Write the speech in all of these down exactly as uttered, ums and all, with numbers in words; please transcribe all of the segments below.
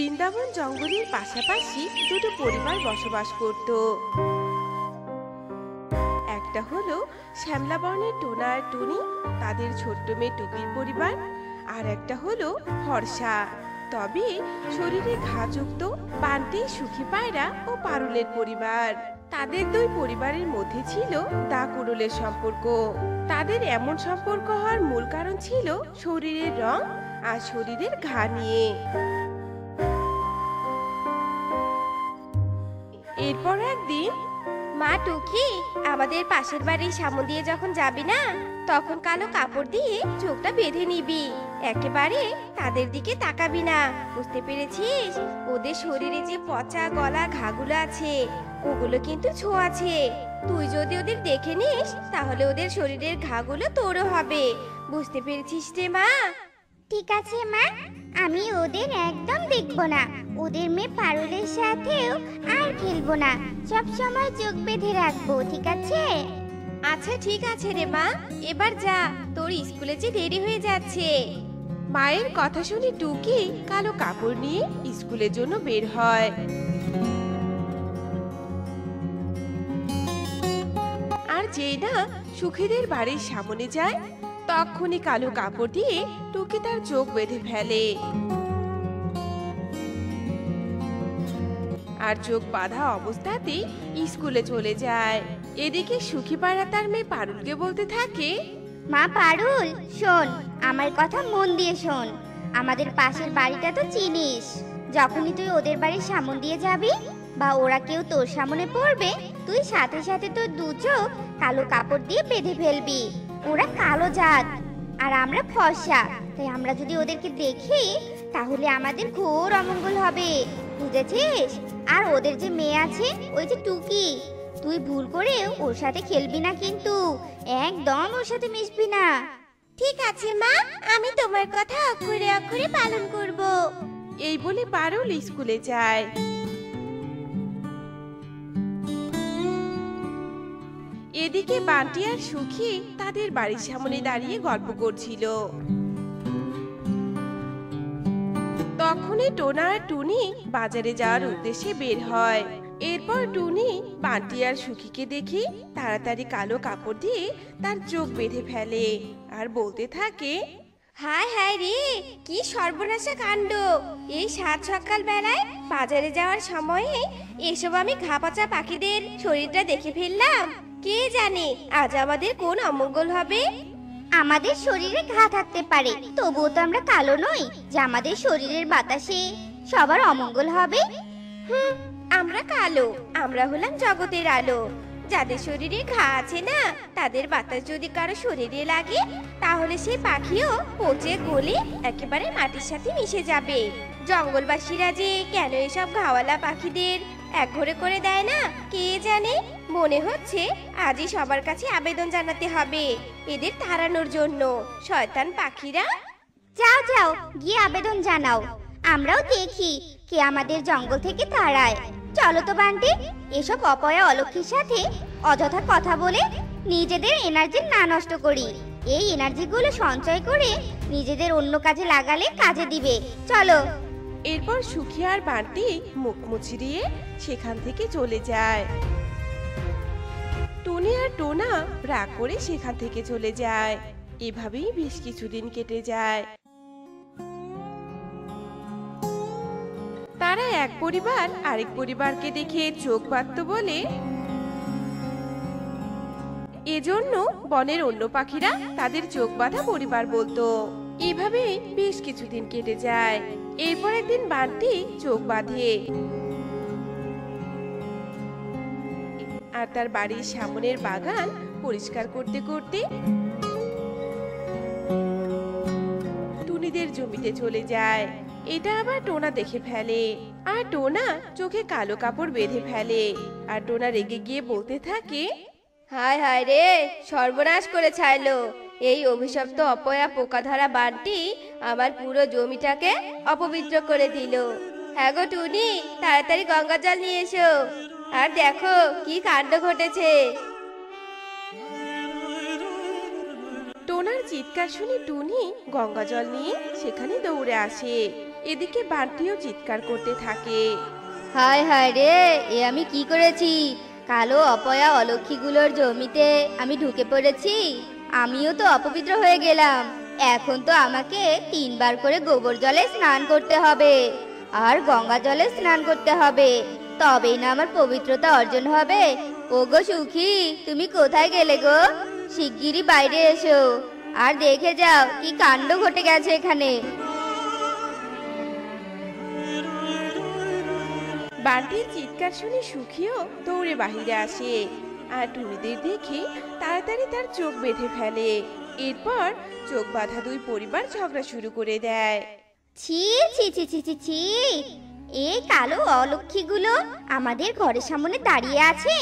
বৃন্দাবন জঙ্গলের পাশাপাশি দুটো পরিবার বসবাস করত। একটা হলো শ্যামলা বর্ণের টোনা আর টুনি, তাদের ছোট্ট মেয়ে টুকির পরিবার। আর একটা হলো হর্ষা, তবে শরীরে ঘাযুক্ত বান্টি, সুখী পায়রা ও পারুলের পরিবার। তাদের দুই পরিবারের মধ্যে ছিল দাকুড়ুলের সম্পর্ক। তাদের এমন সম্পর্ক হওয়ার মূল কারণ ছিল শরীরের রং আর শরীরের ঘা নিয়ে। এরপর একদিন মা টুকি আমাদের পাশের বাড়ির সামনে দিয়ে যখন যাবি না, তখন কালো কাপড় দিয়ে চোখটা বেঁধে নিবি, একেবারে তাদের দিকে তাকাবি না, বুঝতে পেরেছিস? ওদের শরীরে যে পচা গলা ঘাগুলো আছে ওগুলো কিন্তু ছোঁয়াছে, তুই যদি ওদের দেখে নিস তাহলে ওদের শরীরের ঘাগুলো তোরও হবে, বুঝতে পেরেছিস রে মা? ঠিক আছে মা, আমি ওদের একদম দেখব না, ওদের মেয়ে পারুলের সাথেও আর খেলব না, সব সময় চোখ বেঁধে রাখবো, ঠিক আছে? আচ্ছা ঠিক আছে রে মা, এবার যা, তোর স্কুলে যে দেরি হয়ে যাচ্ছে। মায়ের কথা শুনে টুকি কালো কাপড় নিয়ে স্কুলের জন্য বের হয়। আর যেই না সুখীদের বাড়ির সামনে যায়, তখনই কালো কাপড় দিয়ে টুকি তার চোখ বেঁধে ফেলে। আর চোখ বাঁধা অবস্থাতেই স্কুলে চলে যায়। এদিকে সুখী পাড়া তার মেয়ে পারুলকে বলতে থাকে, মা পারুল শোন, আমার কথা মন দিয়ে শোন, আমাদের পাশের বাড়িটা তো চিনিস, যখনই তুই ওদের বাড়ির সামনে দিয়ে যাবি বা ওরা কেউ তোর সামনে পড়বে, তুই সাথে সাথে তোর দু চোখ কালো কাপড় দিয়ে বেঁধে ফেলবি। ওরা কালো জাত আর আমরা ফর্সা, তাই আমরা যদি ওদেরকে দেখি তাহলে আমাদের ঘোর অমঙ্গল হবে, বুঝেছিস? আর ওদের যে মেয়ে আছে ওই যে টুকি, তুই ভুল করে ওর সাথে খেলবি না, কিন্তু একদম ওর সাথে মিশবি না। ঠিক আছে মা, আমি তোমার কথা অক্ষরে অক্ষরে পালন করব। এই বলে পারুল স্কুলে যায়। এদিকে বান্টি আর সুখী তাদের বাড়ির সামনে দাঁড়িয়ে গল্প করছিল। তখনই টোনা আর টুনি বাজারে যাওয়ার উদ্দেশ্যে বের হয়। এরপর টুনি বান্টি আর সুখীকে দেখে তাড়াতাড়ি কালো কাপড় দিয়ে তার চোখ বেঁধে ফেলে আর বলতে থাকে, হায় হায় রে, কি সর্বনাশা কাণ্ড! এই সাত সকাল বেলায় বাজারে যাওয়ার সময়ে এসব আমি ঘাপচা পাখিদের শরীরটা দেখে ফেললাম, কে জানে আজ আমাদের কোন অমঙ্গল হবে। আমাদের শরীরে ঘা থাকতে পারে, তবুও তো আমরা কালো নই যে আমাদের শরীরের বাতাসে সবার অমঙ্গল হবে। হুম, আমরা কালো, আমরা হলাম জগতের আলো। যাদের শরীরে ঘা আছে না, তাদের বাতাস যদি কারো শরীরে লাগে তাহলে সেই পাখিও পচে গলে একেবারে মাটির সাথে মিশে যাবে। জঙ্গলবাসীরা যে কেন এসব ঘাওয়ালা পাখিদের এক ঘরে করে দেয় না, কে জানে। মনে হচ্ছে আজই সবার কাছে আবেদন জানাতে হবে এদের তাড়ানোর জন্য। শয়তান পাখিরা, যাও যাও গিয়ে আবেদন জানাও, আমরাও দেখি কে আমাদের জঙ্গল থেকে তাড়ায়। চলো তো বান্টি, এসব অপয়া অলক্ষীর সাথে অযথা কথা বলে নিজেদের এনার্জি না নষ্ট করি, এই এনার্জিগুলো সঞ্চয় করে নিজেদের অন্য কাজে লাগালে কাজে দিবে, চলো। এরপর সুখী আর বান্টি মুখ মুছিয়ে সেখান থেকে চলে যায়। টুনি আর টোনা রাগ করে সেখান থেকে চলে যায়। এভাবেই বেশ কিছুদিন কেটে যায়। তারা এক পরিবার আরেক পরিবারকে দেখে চোখ বাঁধত বলে এজন্য বনের অন্য পাখিরা তাদের চোখ বাঁধা পরিবার বলতো। এভাবেই বেশ কিছুদিন কেটে যায়। এরপর একদিন বান্টি চোখ বাঁধে আর তার বাড়ির সামনের বাগান পরিষ্কার করতে করতে টুনিদের জমিতে চলে যায়। এটা আবার টোনা দেখে ফেলে আর টোনা চোখে কালো কাপড় বেঁধে ফেলে। আর টোনা রেগে গিয়ে বলতে থাকে, হায় হায় রে, সর্বনাশ করে ছাইলো, এই অভিশপ্ত অপয়া পোকা ধরা বান্টি আমার পুরো জমিটাকে অপবিত্র করে দিল। হ্যাঁ গো টুনি, তাড়াতাড়ি গঙ্গা জল নিয়ে এসো, আর দেখো কি কাণ্ড ঘটেছে। টোনার চিৎকার শুনে টুনি গঙ্গা জল নিয়ে সেখানে দৌড়ে আসে। এদিকে বান্টিও চিৎকার করতে থাকে, হায় হায় রে, এ আমি কি করেছি? কালো অপয়া অলক্ষীগুলোর জমিতে আমি ঢুকে পড়েছি, আমিও তো অপবিত্র হয়ে গেলাম। এখন তো আমাকে তিনবার করে গোবর জলে স্নান করতে হবে আর গঙ্গা জলে স্নান করতে হবে, তবেই না আমার পবিত্রতা অর্জন হবে। ও গো সুখী, তুমি কোথায় গেলে গো? শিগগিরই বাইরে এসো আর দেখে যাও কি কাণ্ড ঘটে গেছে এখানে। বান্টির চিৎকার শুনে সুখীও দৌড়ে বাহিরে আসে আর টুনিদের দেখে তাড়াতাড়ি তার চোখ বেঁধে ফেলে। এরপর চোখ বাঁধা দুই পরিবার ঝগড়া শুরু করে দেয়। ছি ছি ছি ছি ছি, এই কালো অলক্ষীগুলো আমাদের ঘরের সামনে দাঁড়িয়ে আছে,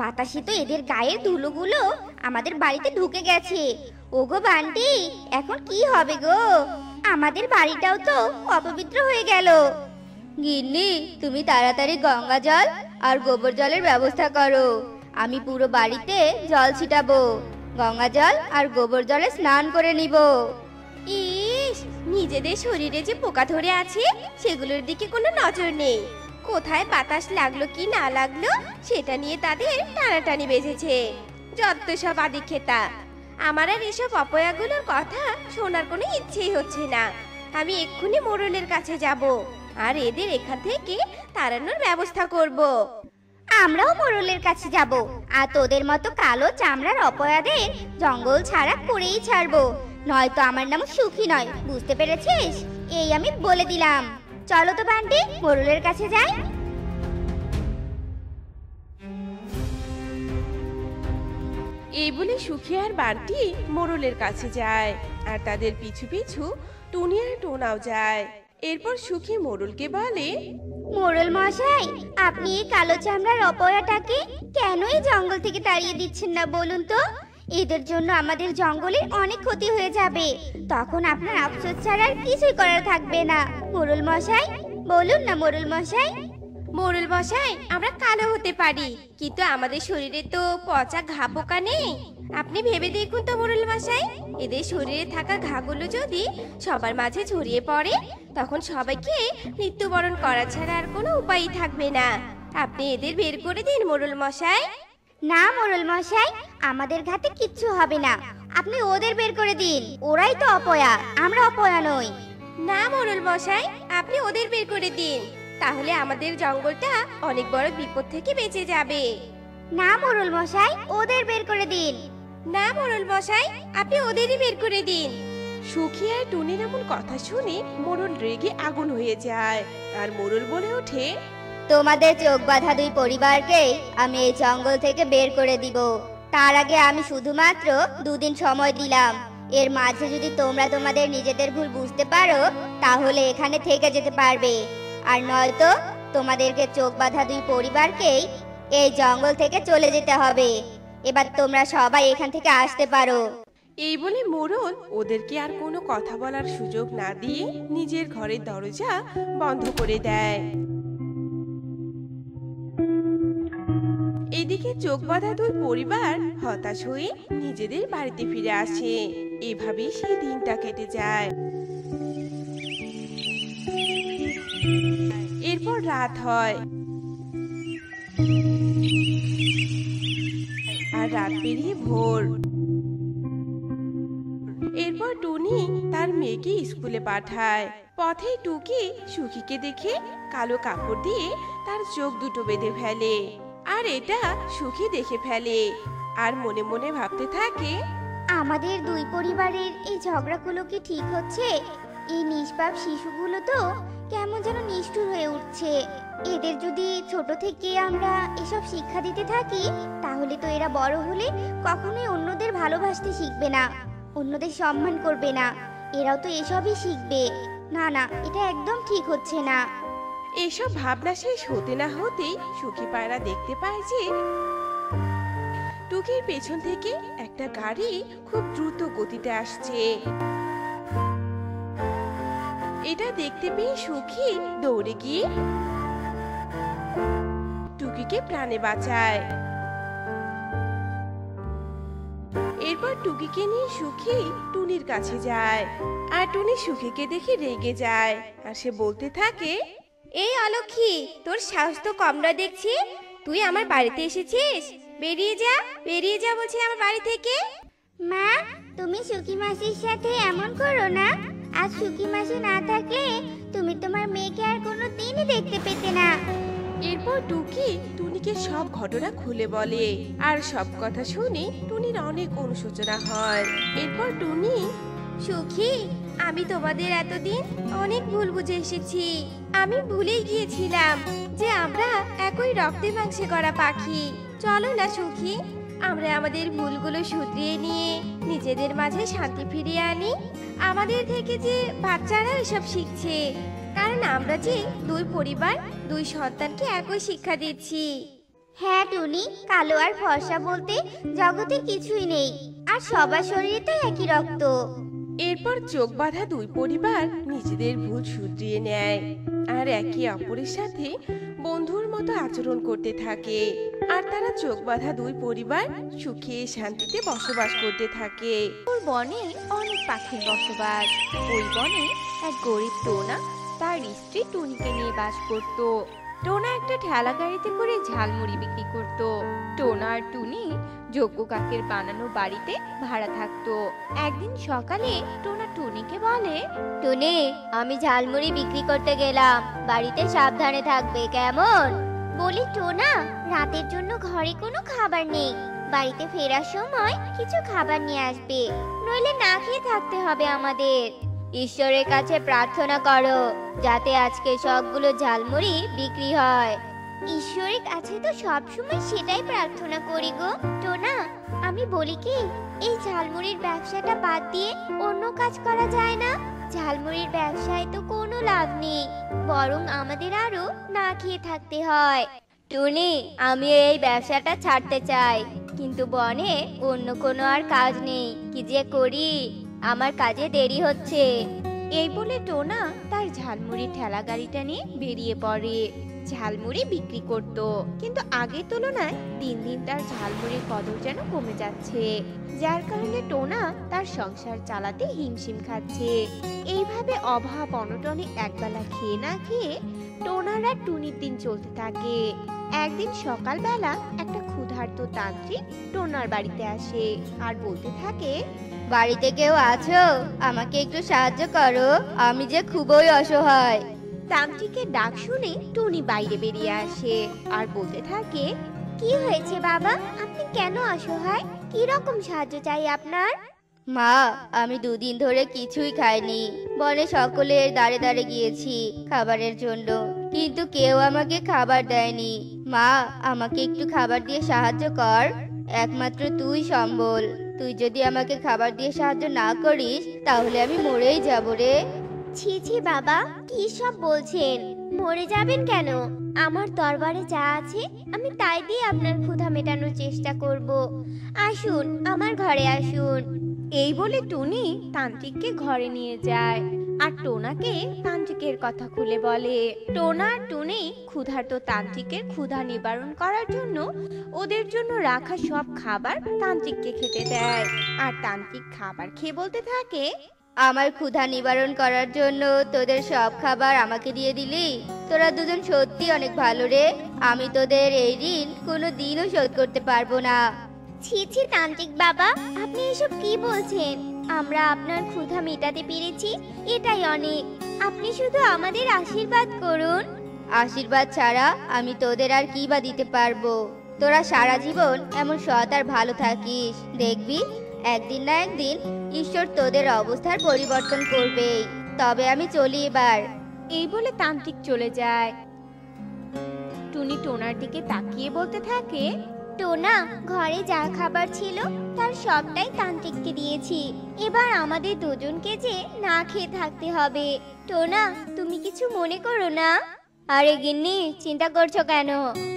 বাতাসে তো এদের গায়ের ধুলোগুলো আমাদের বাড়িতে ঢুকে গেছে। ওগো বান্টি, এখন কি হবে গো? আমাদের বাড়িটাও তো অপবিত্র হয়ে গেল। গিন্নি, তুমি তাড়াতাড়ি গঙ্গা জল আর গোবর জলের ব্যবস্থা করো, আমি পুরো বাড়িতে জল ছিটাবো, গঙ্গা জল আর গোবর জলে স্নান করে নিব। ইস, নিজেদের শরীরে যে পোকা ধরে আছে সেগুলোর দিকে কোনো নজর নেই, কোথায় বাতাস লাগলো কি না লাগলো সেটা নিয়ে তাদের টানাটানি বেজেছে। যত সব আদিক্ষেতা, আমার আর এসব অপয়াগুলোর কথা শোনার কোনো ইচ্ছেই হচ্ছে না। আমি এক্ষুনি মোড়লের কাছে যাব আর এদের এখান থেকে তাড়ানোর ব্যবস্থা করব। আমরাও মোড়লের কাছে যাব আর তোদের মতো কালো চামড়ার অপয়াদের জঙ্গল ছাড়া করেই ছাড়বো, নয়তো আমার নাম সুখী নয়, বুঝতে পেরেছিস? এই আমি বলে দিলাম। চলো তো বান্টি, মোড়লের কাছে যাই। এই বলে সুখী আর বান্টি মোড়লের কাছে যায় আর তাদের পিছু পিছু টুনি আর টোনাও যায়। এরপর সুখী মোড়লকে বলে, মোড়ল মশাই, আপনি এই কালো চামড়ার অপয়াটাকে কেনই জঙ্গল থেকে তাড়িয়ে দিচ্ছেন না বলুন তো? এদের জন্য আমাদের জঙ্গলে অনেক ক্ষতি হয়ে যাবে, তখন আপনার আফসোস ছাড়া আর কিছুই করার থাকবে না। মোড়ল মশাই বলুন না, মোড়ল মশাই। মোড়ল মশাই, আমরা কালো হতে পারি কিন্তু আমাদের শরীরে তো পচা ঘা পোকা নেই, আপনি ভেবে দেখুন তো মোড়ল মশাই, এদের শরীরে থাকা ঘাগুলো যদি সবার মাঝে ছড়িয়ে পড়ে তখন সবাইকে মৃত্যুবরণ করা ছাড়া আর কোনো উপায়ই থাকবে না। আপনি এদের বের করে দিন মোড়ল মশাই। না মোড়ল মশাই, আমাদের ঘাতে কিচ্ছু হবে না, আপনি ওদের বের করে দিন, ওরাই তো অপয়া, আমরা অপয়া নই। না মোড়ল মশাই, আপনি ওদের বের করে দিন, তাহলে আমাদের জঙ্গলটা অনেক বড় বিপদ থেকে বেঁচে যাবে। না মোড়ল মশাই, ওদের বের করে দিন। না মোড়ল মশাই, আপনি ওদেরই বের করে দিন। সুখী আর টুনির এমন কথা শুনে মোড়ল রেগে আগুন হয়ে যায় আর মোড়ল বলে ওঠে, তোমাদের চোখ বাঁধা দুই পরিবারকে আমি এই জঙ্গল থেকে বের করে দিব। তার আগে আমি শুধুমাত্র দুদিন সময় দিলাম, এর মাঝে যদি তোমরা তোমাদের নিজেদের ভুল বুঝতে পারো তাহলে এখানে থেকে যেতে পারবে, আর নয়তো তোমাদেরকে চোখ বাঁধা দুই পরিবারকেই এই জঙ্গল থেকে চলে যেতে হবে। এবার তোমরা সবাই এখান থেকে আসতে পারো। এই বলে মোড়ল ওদেরকে আর কোনো কথা বলার সুযোগ না দিয়ে নিজের ঘরের দরজা বন্ধ করে দেয়। এদিকে চোখ বাঁধা দুই পরিবার হতাশ হয়ে নিজেদের বাড়িতে ফিরে আসে। এভাবেই সেই দিনটা কেটে যায়। এরপর রাত হয় আর রাত পেরিয়ে ভোর। এরপর টুনি তার মেয়েকে স্কুলে পাঠায়। পথে টুকি সুখীকে দেখে কালো কাপড় দিয়ে তার চোখ দুটো বেঁধে ফেলে আর এটা সুখী দেখে ফেলে আর মনে মনে ভাবতে থাকে, আমাদের দুই পরিবারের এই ঝগড়াগুলো কি ঠিক হচ্ছে? এই নিষ্পাপ শিশুগুলো তো কেমন যেন নিষ্ঠুর হয়ে উঠছে, এদের যদি ছোট থেকে আমরা এসব শিক্ষা দিতে থাকি তাহলে তো এরা বড় হলে কখনোই অন্যদের ভালোবাসতে শিখবে না, অন্যদের সম্মান করবে না, এরাও তো এসবই শিখবে। না না, এটা একদম ঠিক হচ্ছে না। এসব ভাবনা শেষ হতে না হতেই সুখী পায়রা দেখতে পায় যে টুকির পেছন থেকে একটা গাড়ি খুব দ্রুত গতিতে আসছে। এটা দেখতে পেয়ে সুখী দৌড়ে গিয়ে টুকিকে প্রাণে বাঁচায়। এরপর টুকিকে নিয়ে সুখী টুনির কাছে যায় আর টুনি সুখীকে দেখে রেগে যায় আর সে বলতে থাকে, এই অলক্ষী, তোর সাহস তো কম না দেখছি। তুই আমার বাড়িতে এসেছিস, বেরিয়ে যা, বেরিয়ে যা বলছি আমার বাড়ি থেকে। মা, তুমি সুখী মাসির সাথে এমন করো না। আজ সুখী মাসি না থাকলে তুমি তোমার মেয়েকে আর কোনোদিনই দেখতে পেতে না। এরপর টুকি টুনিকে সব ঘটনা খুলে বলে আর সব কথা শুনে টুনির অনেক অনুশোচনা হয়। এরপর টুনি, সুখী, আমি তোমাদের এতদিন অনেক ভুল বুঝে এসেছি। আমি ভুলে গিয়েছিলাম যে আমরা একই রক্তে মাংসে গড়া পাখি। চলো না সুখী, আমরা আমাদের ভুলগুলো শুধরিয়ে নিয়ে নিজেদের মাঝে শান্তি ফিরিয়ে আনি। আমাদের থেকে যে বাচ্চারা এসব শিখছে, কারণ আমরা যে দুই পরিবার, দুই সন্তানকে একই শিক্ষা দিচ্ছি। হ্যাঁ টুনি, কালো আর ফর্সা বলতে জগতে কিছুই নেই, আর সবার শরীরে তো একই রক্ত। এরপর চোখ বাঁধা দুই পরিবার নিজেদের ভুল শুধরিয়ে নেয় আর একে অপরের সাথে বন্ধুর মতো আচরণ করতে থাকে। আর তারা চোখ বাঁধা দুই পরিবার সুখে শান্তিতে বসবাস করতে থাকে। ওই বনে অনেক পাখির বসবাস। ওই বনে এক গরিব টোনা তার স্ত্রী টুনিকে নিয়ে বাস করত। টোনা একটা ঠেলা গাড়িতে করে ঝালমুড়ি বিক্রি করত। টোনা আর টুনি যোগ্য কাকের বানানো বাড়িতে ভাড়া থাকতো। একদিন সকালে টোনা টুনিকে বলে, টুনি, আমি ঝালমুড়ি বিক্রি করতে গেলাম, বাড়িতে সাবধানে থাকবে কেমন? বলি টোনা, রাতের জন্য ঘরে কোনো খাবার নেই, বাড়িতে ফেরার সময় কিছু খাবার নিয়ে আসবে, নইলে না খেয়ে থাকতে হবে আমাদের। ঈশ্বরের কাছে প্রার্থনা করো যাতে আজকে সবগুলো ঝালমুড়ি বিক্রি হয়। ঈশ্বরের কাছে তো সবসময় সেটাই প্রার্থনা করি গো টোনা। আমি বলি কি, এই ঝালমুড়ির ব্যবসাটা বাদ দিয়ে অন্য কাজ করা যায় না? ঝালমুড়ির ব্যবসায় তো কোনো লাভ নেই, বরং আমাদের আরো না খেয়ে থাকতে হয়। টুনি, আমি এই ব্যবসাটা ছাড়তে চাই, কিন্তু বনে অন্য কোনো আর কাজ নেই, কি যে করি, আমার কাজে দেরি হচ্ছে। এই বলে টোনা তার ঝালমুড়ির ঠেলা গাড়িটা নিয়ে বেরিয়ে পড়ে ঝালমুড়ি বিক্রি করত। কিন্তু আগের তুলনায় দিন দিন তার ঝালমুড়ির কদর যেন কমে যাচ্ছে, যার কারণে টোনা তার সংসার চালাতে হিমশিম খাচ্ছে। এইভাবে অভাব অনটনে একবেলা খেয়ে না খেয়ে টোনার আর টুনির দিন চলতে থাকে। একদিন সকালবেলা একটা ক্ষুধার্ত তান্ত্রিক টোনার বাড়িতে আসে আর বলতে থাকে, বাড়িতে কেউ আছো? আমাকে একটু সাহায্য করো, আমি যে খুবই অসহায়। তান্ত্রিকের ডাক শুনে টুনি বাইরে বেরিয়ে আসে আর বলতে থাকে, কি হয়েছে বাবা, আপনি কেন অসহায়? কি রকম সাহায্য চাই আপনার? মা, আমি দুদিন ধরে কিছুই খাইনি, বনে সকলের দাঁড়ে দাঁড়ে গিয়েছি খাবারের জন্য, কিন্তু কেউ আমাকে খাবার দেয়নি। মা, আমাকে একটু খাবার দিয়ে সাহায্য কর, একমাত্র তুই সম্বল। তুই যদি আমাকে খাবার দিয়ে সাহায্য না করিস তাহলে আমি মরেই যাব রে। ছি ছি বাবা, কি সব বলছেন? মরে যাবেন কেন? আমার দরবারে যা আছে আমি তাই দিয়ে আপনার ক্ষুধা মেটানোর চেষ্টা করব। আসুন, আমার ঘরে আসুন। এই বলে টুনি তান্ত্রিককে ঘরে নিয়ে যায় আর টোনাকে তান্ত্রিকের কথা খুলে বলে। টোনা আর টুনি ক্ষুধার্ত তান্ত্রিকের ক্ষুধা নিবারণ করার জন্য ওদের জন্য রাখা সব খাবার তান্ত্রিককে খেতে দেয়। আর তান্ত্রিক খাবার খেয়ে বলতে থাকে, আমার ক্ষুধা নিবারণ করার জন্য তোদের সব খাবার আমাকে দিয়ে দিলি, তোরা দুজন সত্যি অনেক ভালো রে। আমি তোদের এই ঋণ কোনো দিনও শোধ করতে পারবো না। ছি ছি তান্ত্রিক বাবা, আপনি এসব কি বলছেন? আমরা আপনার ক্ষুধা মেটাতে পেরেছি, এটাই অনেক। আপনি শুধু আমাদের আশীর্বাদ করুন। আশীর্বাদ ছাড়া আমি তোদের আর কি বা দিতে পারবো? তোরা সারা জীবন এমন সৎ আর ভালো থাকিস, দেখবি একদিন না একদিন ঈশ্বর তোদের অবস্থার পরিবর্তন করবেই। তবে আমি চলি এবার। এই বলে তান্ত্রিক চলে যায়। টুনি টোনার দিকে তাকিয়ে বলতে থাকে, টোনা, ঘরে যা খাবার ছিল তার সবটাই তান্ত্রিককে দিয়েছি, এবার আমাদের দুজনকে যে না খেয়ে থাকতে হবে। টোনা, তুমি কিছু মনে করো না। আরে গিন্নি, চিন্তা করছো কেন?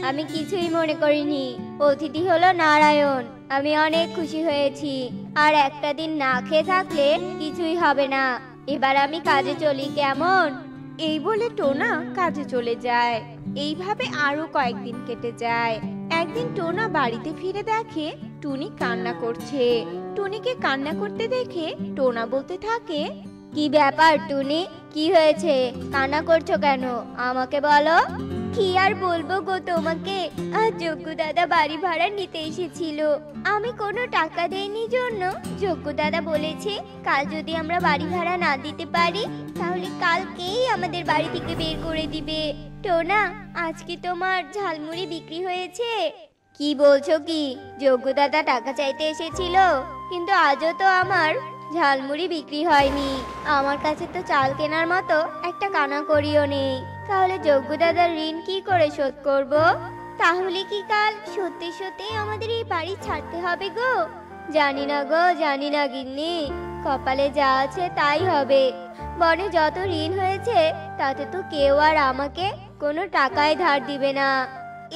আমি কিছুই মনে করিনি। অতিথি হলো নারায়ণ, আমি অনেক খুশি হয়েছি। আর একটা দিন না খেয়ে থাকলে কিছুই হবে না। এবার আমি কাজে চলি কেমন? এই বলে টোনা কাজে চলে যায়। এইভাবে আরো কয়েকদিন কেটে যায়। একদিন টোনা বাড়িতে ফিরে দেখে টুনি কান্না করছে। টুনিকে কান্না করতে দেখে টোনা বলতে থাকে, কি ব্যাপার টুনি, কি হয়েছে, কান্না করছো কেন, আমাকে বলো। কি আর বলবো গো তোমাকে, আজ যোগ্য দাদা বাড়ি ভাড়া নিতে এসেছিল, আমি কোনো টাকা দেইনি জন্য যোগ্য দাদা বলেছে কাল যদি আমরা বাড়ি ভাড়া না দিতে পারি তাহলে কালকেই আমাদের বাড়ি থেকে বের করে দিবে। টোনা, আজকে তোমার ঝালমুড়ি বিক্রি হয়েছে? কি বলছো কি, যোগ্য দাদা টাকা চাইতে এসেছিল কিন্তু আজও তো আমার ঝালমুড়ি বিক্রি হয়নি, আমার কাছে তো চাল কেনার মতো একটা কানা করিও নেই, তাহলে যোগ্য দাদার ঋণ কি করে শোধ করব? তাহলে কি কাল সত্যি সত্যি আমাদের এই বাড়ি ছাড়তে হবে গো? জানি না গো, জানি না গিন্নি, কপালে যা আছে তাই হবে। বনে যত ঋণ হয়েছে তাতে তো কেউ আর আমাকে কোনো টাকায় ধার দিবে না।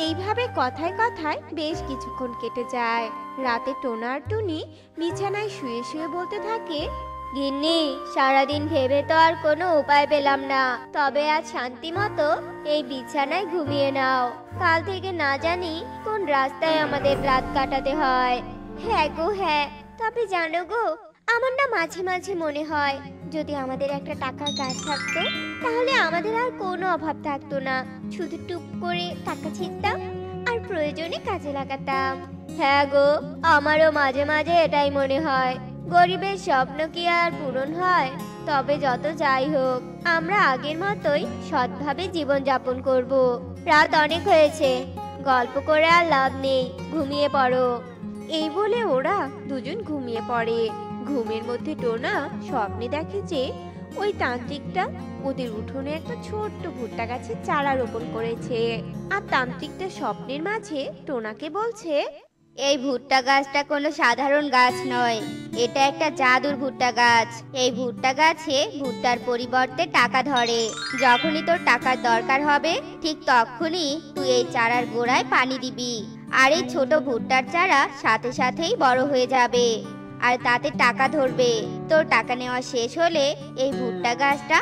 এইভাবে কথায় কথায় বেশ কিছুক্ষণ কেটে যায়। রাতে টোনা আর টুনি বিছানায় শুয়ে শুয়ে বলতে থাকে, গিন্নি, সারাদিন ভেবে তো আর কোনো উপায় পেলাম না, তবে আজ শান্তি মতো এই বিছানায় ঘুমিয়ে নাও, কাল থেকে না জানি কোন রাস্তায় আমাদের রাত কাটাতে হয়। হ্যাঁ গো হ্যাঁ, তবে জানো গো, আমার না মাঝে মাঝে মনে হয় যদি আমাদের একটা টাকার গাছ থাকতো তাহলে আমাদের আর কোনো অভাব থাকতো না, শুধু টুক করে টাকা ছিঁড়তাম আর প্রয়োজনে কাজে লাগাতাম। হ্যাঁ গো, আমারও মাঝে মাঝে এটাই মনে হয়। গরিবের স্বপ্ন কি আর পূরণ হয়? তবে যত যাই হোক আমরা আগের মতোই সৎভাবে জীবন যাপন করব। রাত অনেক হয়েছে, গল্প করে আর লাভ নেই, ঘুমিয়ে পড়ো। এই বলে ওরা দুজন ঘুমিয়ে পড়ে। ঘুমের মধ্যে টোনা স্বপ্নে দেখে যে ওই তান্ত্রিকটা ওদের উঠোনে একটা ছোট্ট ভুট্টা গাছের চারা রোপণ করেছে, আর তান্ত্রিকটা স্বপ্নের মাঝে টোনাকে বলছে, এই ভুট্টা গাছটা কোনো সাধারণ গাছ নয়, এটা একটা জাদুর ভুট্টা গাছ। এই ভুট্টা গাছে ভুট্টার পরিবর্তে টাকা ধরে। যখনই তোর টাকার দরকার হবে ঠিক তখনই তুই এই চারার গোড়ায় পানি দিবি, আর এই ছোট ভুট্টার চারা সাথে সাথেই বড় হয়ে যাবে আর তাতে টাকা ধরবে। তোর টাকা নেওয়া শেষ হলে এই ভুট্টা গাছটা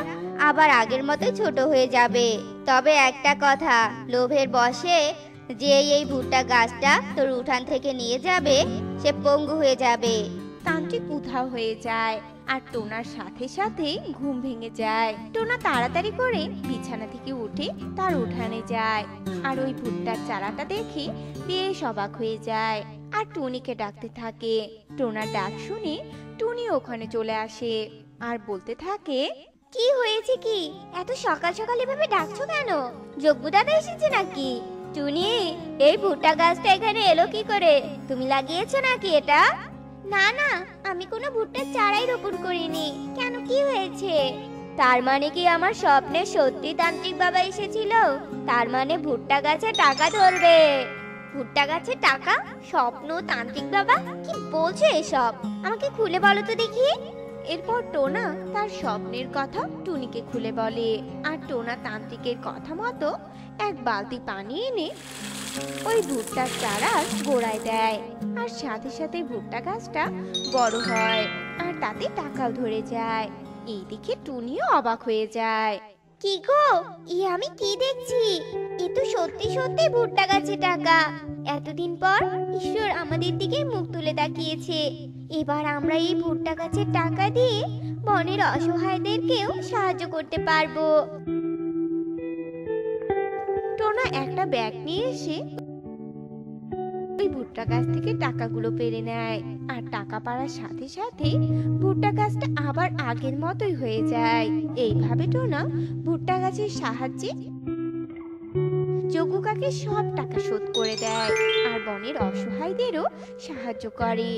আবার আগের মতোই ছোট হয়ে যাবে। তবে একটা কথা, লোভের বশে যে এই ভুট্টা গাছটা তোর উঠান থেকে নিয়ে যাবে সে পঙ্গু হয়ে যাবে। তান্ত্রিক উধাও হয়ে যায় আর টোনার সাথে সাথে ঘুম ভেঙে যায়। টোনা তাড়াতাড়ি করে বিছানা থেকে উঠে তার উঠানে যায় আর ওই ভুট্টার চারাটা দেখে বেশ অবাক হয়ে যায় আর টুনিকে ডাকতে থাকে। টোনার ডাক শুনে টুনি ওখানে চলে আসে আর বলতে থাকে, কি হয়েছে কি, এত সকাল সকাল এভাবে ডাকছো কেন? যোগ্য দাদা এসেছে নাকি? টুনি, এই ভুট্টা গাছটা এখানে এলো কি করে, তুমি লাগিয়েছো নাকি এটা? না না, আমি কোনো ভুট্টার চারাই রোপণ করিনি, কেন কি হয়েছে? তার মানে কি আমার স্বপ্নে সত্যি তান্ত্রিক বাবা এসেছিল? তার মানে ভুট্টা গাছে টাকা ধরবে। ভুট্টা গাছে টাকা, স্বপ্ন, তান্ত্রিক বাবা, কি বলছো এসব, আমাকে খুলে বলো তো দেখি। এরপর টোনা তার স্বপ্নের কথা টুনিকে খুলে বলে আর টোনা তান্ত্রিকের কথা মতো এক বালতি পানি এনে ওই ভুট্টার চারার গোড়ায় দেয় আর সাথে সাথে ভুট্টা গাছটা বড় হয় আর তাতে টাকাও ধরে যায়। এই দেখে টুনিও অবাক হয়ে যায়। কি গো, ই আমি কি দেখছি, এ তো সত্যি সত্যি ভুট্টা গাছে টাকা। এতদিন পর ঈশ্বর আমাদের দিকে মুখ তুলে তাকিয়েছে, এবার আমরা এই ভুট্টা গাছের টাকা দিয়ে বনের অসহায়দেরকেও সাহায্য করতে পারবো। টোনা একটা ব্যাগ নিয়ে এসে ওই ভুট্টা গাছ থেকে টাকাগুলো পেরে নেয় আর টাকা পাওয়ার সাথে সাথে ভুট্টা গাছটা আবার আগের মতোই হয়ে যায়। এইভাবে টোনা ভুট্টা গাছের সাহায্যে যোগু কাকে সব টাকা শোধ করে দেয় আর বনের অসহায়দেরও সাহায্য করে।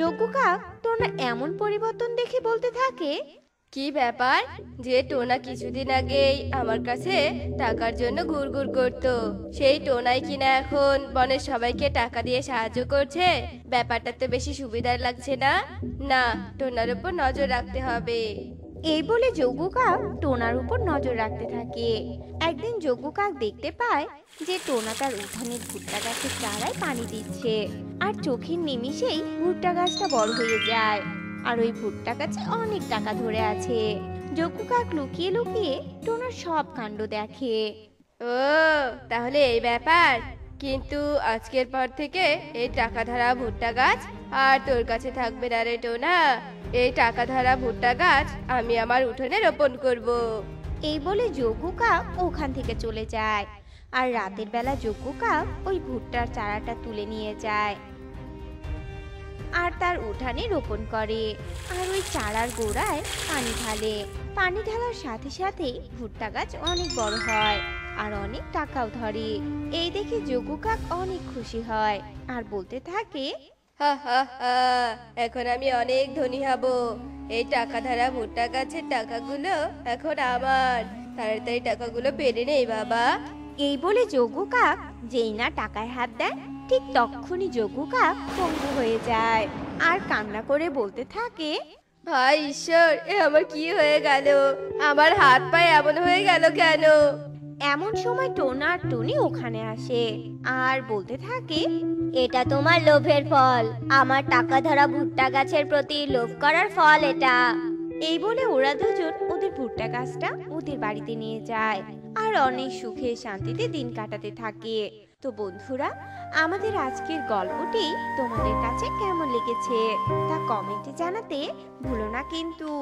যোগু কাক টোনা এমন পরিবর্তন দেখে বলতে থাকে, কি ব্যাপার যে টোনা কিছুদিন আগেই আমার কাছে টাকার জন্য ঘুরঘুর করতো, সেই টোনাই কিনা এখন বনের সবাইকে টাকা দিয়ে সাহায্য করছে, ব্যাপারটা তো বেশি সুবিধার লাগছে না? না, টোনার উপর নজর রাখতে হবে। এই বলে যোগু কাক টোনার উপর নজর রাখতে থাকে। একদিন যোগু কাক দেখতে পায় যে টোনা তার উঠানের ভুট্টা গাছের চারায় পানি দিচ্ছে আর চোখের নিমিষেই ভুট্টা গাছটা বড় হয়ে যায় আর ওই ভুট্টা গাছে অনেক টাকা ধরে আছে। যোগু কাক লুকিয়ে লুকিয়ে টোনার সব কাণ্ড দেখে। ও, তাহলে এই ব্যাপার, किन्तु आजकेर पर थेके ए टाकाधारा भुट्टा गाछ आर तोर काछे थाकबे ना रे टोना। ए टाकाधारा भुट्टा गाछ आमी आमार उठोने रोपण करबो। এই বলে যোগুকা ওখান থেকে চলে যায়। আর রাতের বেলা যোগুকা ওই ভুট্টার চারাটা তুলে নিয়ে যায় আর তার উঠানে রোপণ করে। আর ওই চারার গোড়ায় পানি ঢালে। পানি ঢালার সাথে সাথে ভুট্টা গাছ অনেক বড় হয় আর অনেক টাকাও ধরে। এই দেখে যোগুকা অনেক খুশি হয় আর বলতে থাকে, হা হা হা, এখন আমি অনেক ধনী হব। এই টাকাধারা ভুট্টা গাছের টাকাগুলো এখন আমার। তাড়াতাড়ি টাকাগুলো পেরে নেই বাবা। এই বলে যোগু কাক যেই না টাকায় হাত দেয় ঠিক তখনই যোগু কাক পঙ্গু হয়ে যায় আর কান্না করে বলতে থাকে, ভাই ঈশ্বর, এ আমার কি হয়ে গেল? আমার হাত পায়ে এমন হয়ে গেল কেন? এমন সময় টোনা আর টুনি ওখানে আসে আর বলতে থাকে, এটা তোমার লোভের ফল। আমার টাকাধারা ভুট্টা গাছের প্রতি লোভ করার ফল এটা। এই বলে ওরা দুজন ওদের ভুট্টা গাছটা ওদের বাড়িতে নিয়ে যায় আর অনেক সুখে শান্তিতে দিন কাটাতে থাকে। তো বন্ধুরা, আমাদের আজকের গল্পটি তোমাদের কাছে কেমন লেগেছে তা কমেন্টে জানাতে ভুলো না কিন্তু।